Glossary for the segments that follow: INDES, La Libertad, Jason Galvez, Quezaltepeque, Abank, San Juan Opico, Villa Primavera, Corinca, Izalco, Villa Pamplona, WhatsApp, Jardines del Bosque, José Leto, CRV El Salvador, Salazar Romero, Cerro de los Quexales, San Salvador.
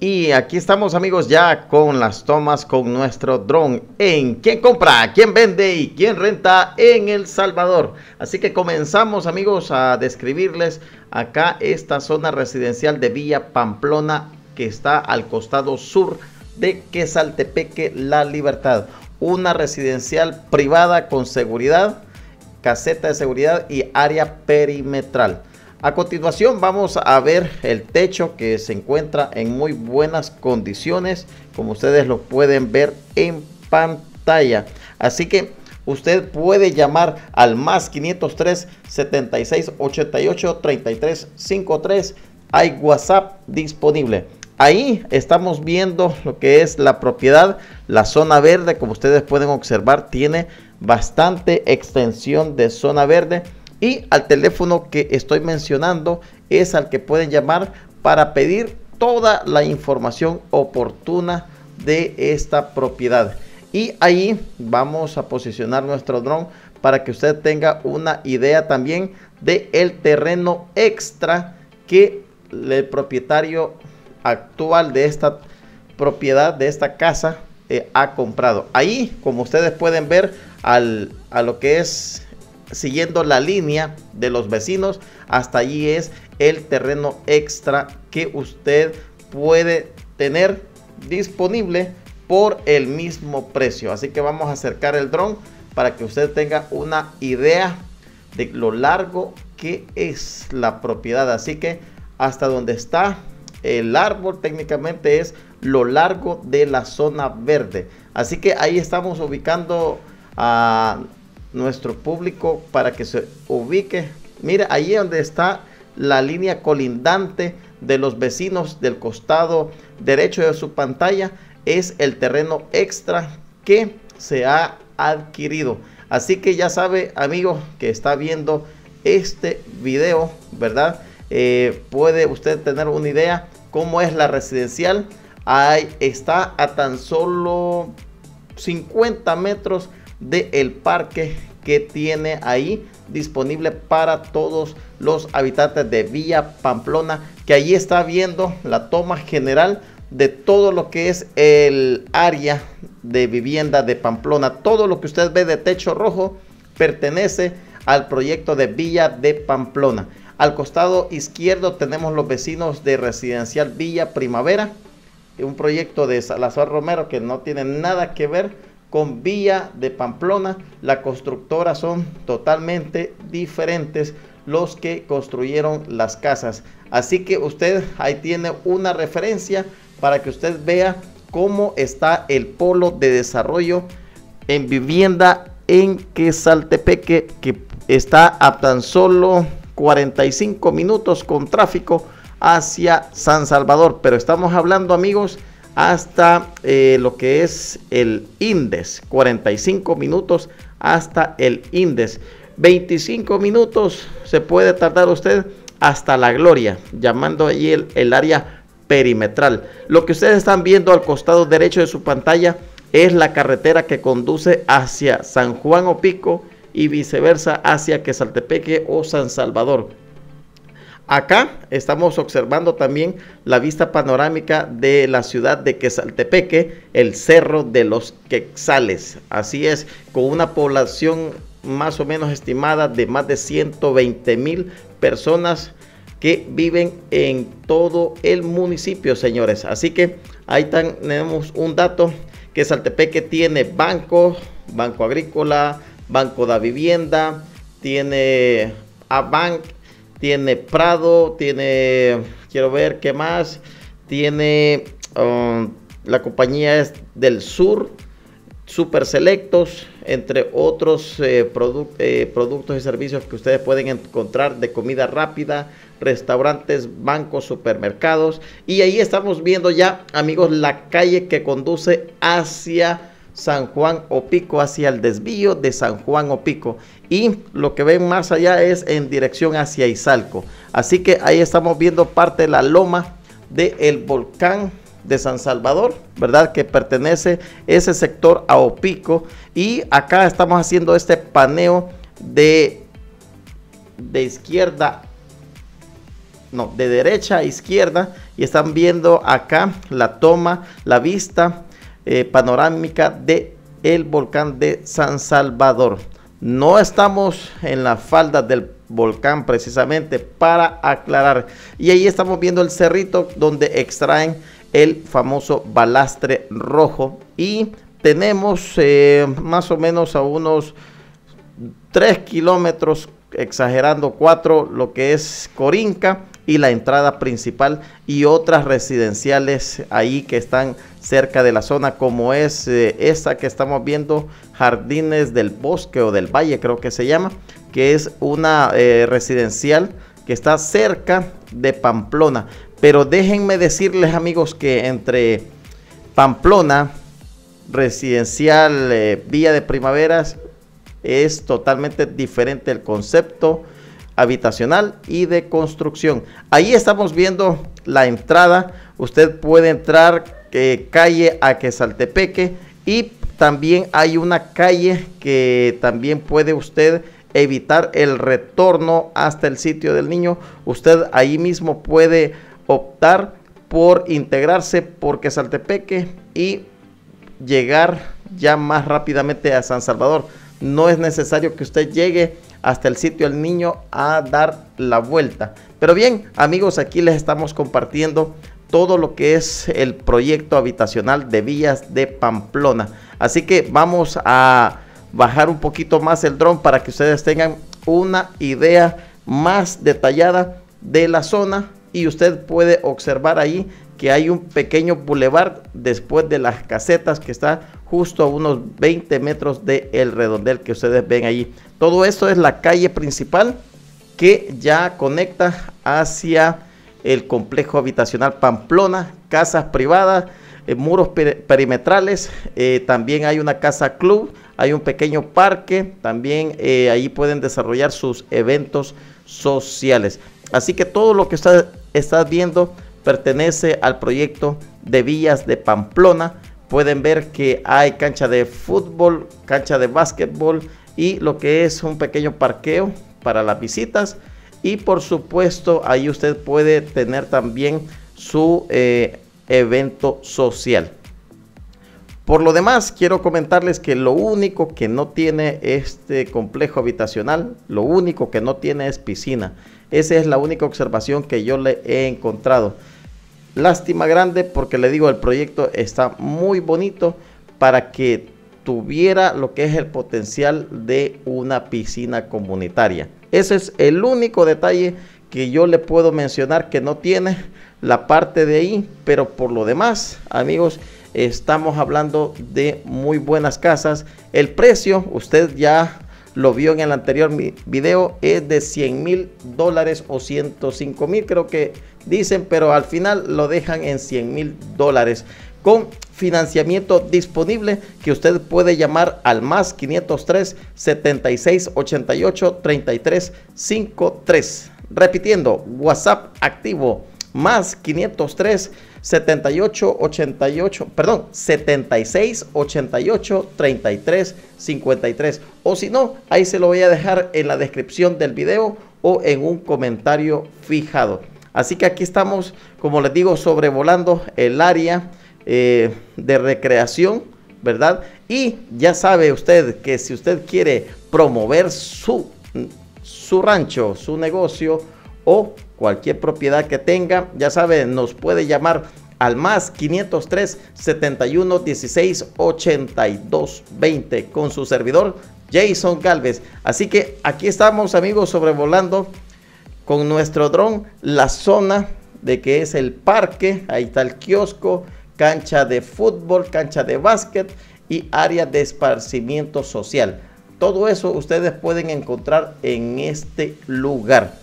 Y aquí estamos, amigos, ya con las tomas con nuestro dron en quién compra, quién vende y quién renta en El Salvador. Así que comenzamos, amigos, a describirles acá esta zona residencial de Villa Pamplona, que está al costado sur de Quezaltepeque, La Libertad. Una residencial privada con seguridad, caseta de seguridad y área perimetral. A continuación vamos a ver el techo, que se encuentra en muy buenas condiciones, como ustedes lo pueden ver en pantalla. Así que usted puede llamar al más 503 76 88 33 53. Hay WhatsApp disponible. Ahí estamos viendo lo que es la propiedad, la zona verde. Como ustedes pueden observar, tiene bastante extensión de zona verde. Y al teléfono que estoy mencionando es al que pueden llamar para pedir toda la información oportuna de esta propiedad. Y ahí vamos a posicionar nuestro dron para que usted tenga una idea también de el terreno extra que el propietario actual de esta propiedad, de esta casa, ha comprado. Ahí, como ustedes pueden ver, a lo que es siguiendo la línea de los vecinos, hasta allí es el terreno extra que usted puede tener disponible por el mismo precio. Así que vamos a acercar el dron para que usted tenga una idea de lo largo que es la propiedad. Así que hasta donde está el árbol técnicamente es lo largo de la zona verde. Así que ahí estamos ubicando a nuestro público para que se ubique. Mira, ahí es donde está la línea colindante de los vecinos. Del costado derecho de su pantalla es el terreno extra que se ha adquirido. Así que ya sabe, amigo, que está viendo este video, ¿verdad? Puede usted tener una idea cómo es la residencial. Ahí está a tan solo 50 metros del parque que tiene ahí disponible para todos los habitantes de Villa Pamplona, que allí está viendo la toma general de todo lo que es el área de vivienda de Pamplona. Todo lo que usted ve de techo rojo pertenece al proyecto de Villa de Pamplona. Al costado izquierdo tenemos los vecinos de residencial Villa Primavera, un proyecto de Salazar Romero que no tiene nada que ver con Villa de Pamplona. La constructora son totalmente diferentes los que construyeron las casas. Así que usted ahí tiene una referencia para que usted vea cómo está el polo de desarrollo en vivienda en Quezaltepeque, que está a tan solo 45 minutos con tráfico hacia San Salvador. Pero estamos hablando, amigos, hasta lo que es el INDES, 45 minutos hasta el INDES, 25 minutos se puede tardar usted hasta La Gloria, llamando allí el área perimetral. Lo que ustedes están viendo al costado derecho de su pantalla es la carretera que conduce hacia San Juan Opico y viceversa hacia Quezaltepeque o San Salvador. Acá estamos observando también la vista panorámica de la ciudad de Quezaltepeque, el Cerro de los Quexales. Así es, con una población más o menos estimada de más de 120,000 personas que viven en todo el municipio, señores. Así que ahí tenemos un dato. Quezaltepeque tiene bancos, Banco Agrícola, Banco da Vivienda, tiene Abank, tiene Prado, tiene, quiero ver qué más, tiene la compañía es del Sur, Super Selectos, entre otros productos y servicios que ustedes pueden encontrar de comida rápida, restaurantes, bancos, supermercados. Y ahí estamos viendo ya, amigos, la calle que conduce hacia San Juan Opico, hacia el desvío de San Juan Opico, y lo que ven más allá es en dirección hacia Izalco. Así que ahí estamos viendo parte de la loma del volcán de San Salvador, ¿verdad? Que pertenece ese sector a Opico, y acá estamos haciendo este paneo de derecha a izquierda, y están viendo acá la toma, la vista panorámica de el volcán de San Salvador. No estamos en la falda del volcán precisamente, para aclarar, y ahí estamos viendo el cerrito donde extraen el famoso balastre rojo, y tenemos más o menos a unos 3 kilómetros, exagerando 4, lo que es Corinca y la entrada principal, y otras residenciales ahí que están cerca de la zona, como es esta que estamos viendo, Jardines del Bosque o del Valle, creo que se llama, que es una residencial que está cerca de Pamplona. Pero déjenme decirles, amigos, que entre Pamplona, residencial, Villa de Primaveras, es totalmente diferente el concepto habitacional y de construcción. Ahí estamos viendo la entrada. Usted puede entrar calle a Quezaltepeque, y también hay una calle que también puede usted evitar el retorno hasta el sitio del niño. Usted ahí mismo puede optar por integrarse por Quezaltepeque y llegar ya más rápidamente a San Salvador. No es necesario que usted llegue hasta el sitio del niño a dar la vuelta. Pero bien, amigos, aquí les estamos compartiendo todo lo que es el proyecto habitacional de Villas de Pamplona. Así que vamos a bajar un poquito más el dron para que ustedes tengan una idea más detallada de la zona. Y usted puede observar ahí que hay un pequeño bulevar después de las casetas, que está justo a unos 20 metros del redondel que ustedes ven allí. Todo esto es la calle principal que ya conecta hacia el complejo habitacional Pamplona, casas privadas, muros perimetrales, también hay una casa club, hay un pequeño parque, también ahí pueden desarrollar sus eventos sociales. Así que todo lo que usted está viendo pertenece al proyecto de Villas de Pamplona. Pueden ver que hay cancha de fútbol, cancha de básquetbol, y lo que es un pequeño parqueo para las visitas. Y por supuesto, ahí usted puede tener también su evento social. Por lo demás, quiero comentarles que lo único que no tiene este complejo habitacional, lo único que no tiene es piscina. Esa es la única observación que yo le he encontrado. Lástima grande, porque le digo, el proyecto está muy bonito para que tuviera lo que es el potencial de una piscina comunitaria. Ese es el único detalle que yo le puedo mencionar que no tiene la parte de ahí. Pero por lo demás, amigos, estamos hablando de muy buenas casas. El precio, usted ya lo vio en el anterior video, es de $100,000 o $105,000, creo que dicen, pero al final lo dejan en $100,000 con financiamiento disponible, que usted puede llamar al más 503 76 88 33 53. Repitiendo, WhatsApp activo, más 503 78 88, perdón, 76 88 33 53. O si no, ahí se lo voy a dejar en la descripción del video o en un comentario fijado. Así que aquí estamos, como les digo, sobrevolando el área de recreación, ¿verdad? Y ya sabe usted que si usted quiere promover su rancho, su negocio o cualquier propiedad que tenga, ya sabe, nos puede llamar al más 503 71 16 82 20 con su servidor Jason Galvez. Así que aquí estamos, amigos, sobrevolando con nuestro dron la zona de que es el parque. Ahí está el kiosco, cancha de fútbol, cancha de básquet y área de esparcimiento social. Todo eso ustedes pueden encontrar en este lugar.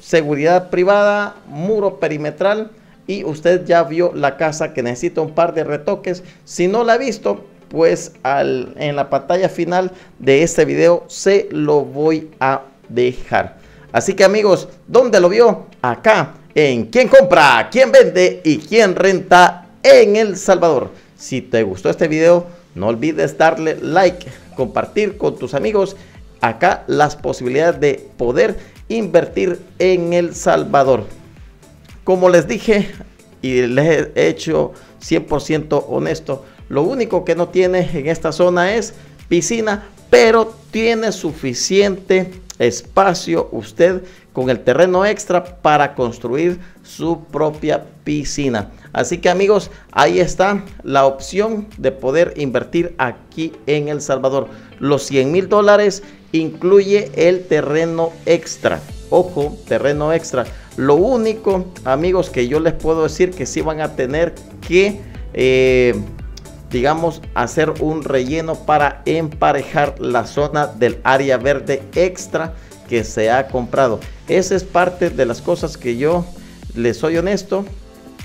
Seguridad privada, muro perimetral, y usted ya vio la casa que necesita un par de retoques. Si no la ha visto, pues en la pantalla final de este video se lo voy a dejar. Así que amigos, ¿dónde lo vio? Acá, en ¿Quién compra, quién vende y quién renta en El Salvador? Si te gustó este video, no olvides darle like, compartir con tus amigos. Acá las posibilidades de poder invertir en El Salvador. Como les dije y les he hecho 100% honesto, lo único que no tiene en esta zona es piscina, pero tiene suficiente espacio usted con el terreno extra para construir su propia piscina. Así que amigos, ahí está la opción de poder invertir aquí en El Salvador. Los 100.000 dólares incluye el terreno extra. Ojo, terreno extra. Lo único, amigos, que yo les puedo decir que sí van a tener que digamos, hacer un relleno para emparejar la zona del área verde extra que se ha comprado. Esa es parte de las cosas que yo les soy honesto.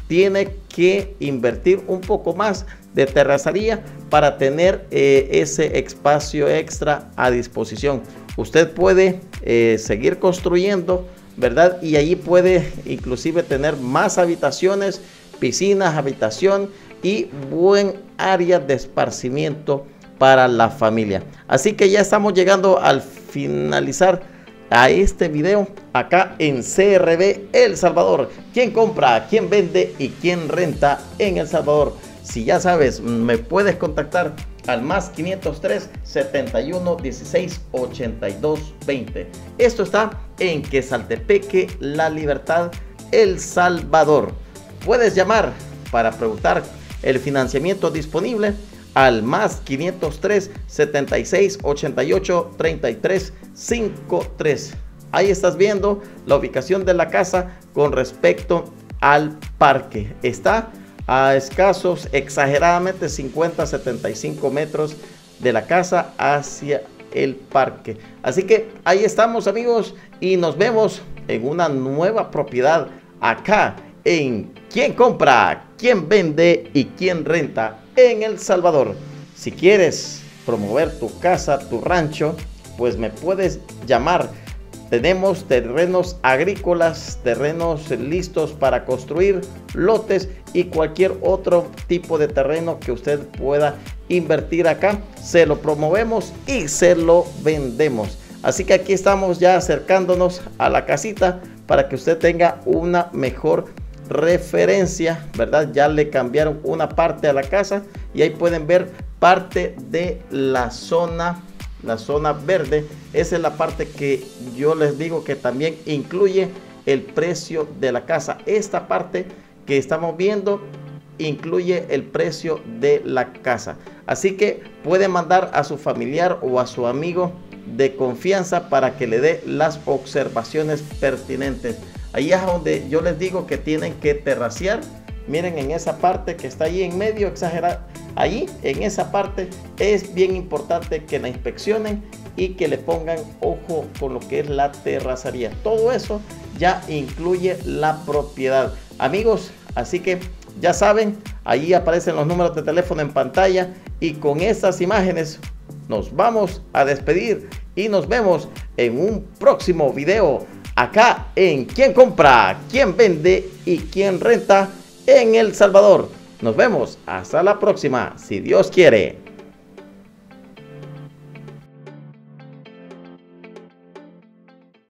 Tiene que invertir un poco más de terracería para tener ese espacio extra a disposición. Usted puede seguir construyendo, ¿verdad? Y allí puede inclusive tener más habitaciones, piscinas, habitación y buen área de esparcimiento para la familia. Así que ya estamos llegando al finalizar a este video acá en CRV El Salvador. ¿Quién compra, quién vende y quién renta en El Salvador? Si ya sabes, me puedes contactar al más 503 71 16 82 20. Esto está en Quezaltepeque, La Libertad, El Salvador. Puedes llamar para preguntar el financiamiento disponible al más 503 76 88 33 53. Ahí estás viendo la ubicación de la casa con respecto al parque. Está a escasos, exageradamente 50-75 metros de la casa hacia el parque. Así que ahí estamos amigos y nos vemos en una nueva propiedad acá en ¿Quién compra, quién vende y quién renta en El Salvador? Si quieres promover tu casa, tu rancho, pues me puedes llamar. Tenemos terrenos agrícolas, terrenos listos para construir, lotes y cualquier otro tipo de terreno que usted pueda invertir acá. Se lo promovemos y se lo vendemos. Así que aquí estamos ya acercándonos a la casita para que usted tenga una mejor referencia, ¿verdad? Ya le cambiaron una parte a la casa y ahí pueden ver parte de la zona. La zona verde, esa es la parte que yo les digo que también incluye el precio de la casa. Esta parte que estamos viendo incluye el precio de la casa. Así que puede mandar a su familiar o a su amigo de confianza para que le dé las observaciones pertinentes. Ahí es donde yo les digo que tienen que terracear. Miren en esa parte que está ahí en medio, exagerada. Ahí en esa parte es bien importante que la inspeccionen y que le pongan ojo con lo que es la terracería. Todo eso ya incluye la propiedad. Amigos, así que ya saben, ahí aparecen los números de teléfono en pantalla y con estas imágenes nos vamos a despedir y nos vemos en un próximo video acá en ¿Quién compra, quién vende y quién renta en El Salvador? Nos vemos hasta la próxima, si Dios quiere.